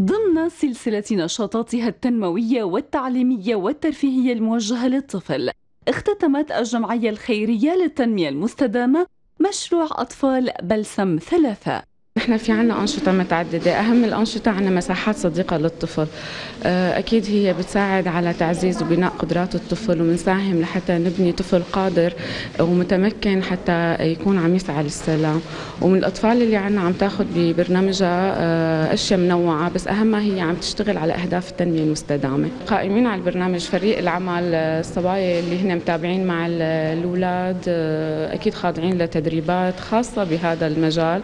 ضمن سلسلة نشاطاتها التنموية والتعليمية والترفيهية الموجهة للطفل. اختتمت الجمعية الخيرية للتنمية المستدامة مشروع أطفال بلسم 3. نحن في عنا أنشطة متعددة، أهم الأنشطة عنا مساحات صديقة للطفل، أكيد هي بتساعد على تعزيز وبناء قدرات الطفل، ومنساهم لحتى نبني طفل قادر ومتمكن حتى يكون عم يسعى للسلام. ومن الأطفال اللي عنا عم تاخد ببرنامجها أشياء منوعة، بس أهمها هي عم تشتغل على أهداف التنمية المستدامة. قائمين على البرنامج فريق العمل، الصبايا اللي هن متابعين مع الأولاد، أكيد خاضعين لتدريبات خاصة بهذا المجال،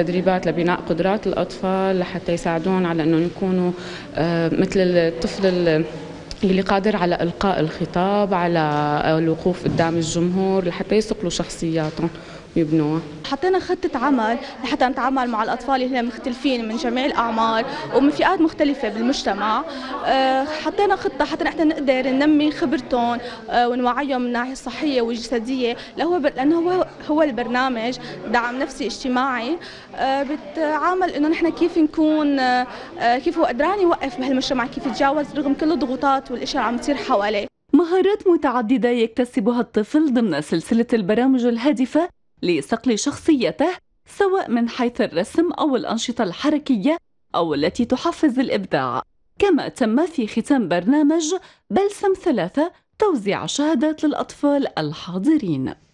تدريبات لبناء قدرات الأطفال لحتى يساعدون على أنهم يكونوا مثل الطفل اللي قادر على إلقاء الخطاب، على الوقوف قدام الجمهور، لحتى يصقلوا شخصياتهم يبنوها. حطينا خطة عمل لحتى نتعامل مع الأطفال اللي هم مختلفين من جميع الأعمار ومن فئات مختلفة بالمجتمع. حطينا خطة حتى نحن نقدر ننمي خبرتهم ونوعيهم من الناحية الصحية والجسدية، لأنه هو البرنامج دعم نفسي اجتماعي، بتعامل إنه نحن كيف نكون، كيف هو قدران يوقف بهالمجتمع، كيف يتجاوز رغم كل الضغوطات والأشياء اللي عم تصير حواليه. مهارات متعددة يكتسبها الطفل ضمن سلسلة البرامج الهادفة لصقل شخصيته، سواء من حيث الرسم أو الأنشطة الحركية أو التي تحفز الإبداع، كما تم في ختام برنامج بلسم 3 توزيع شهادات للأطفال الحاضرين.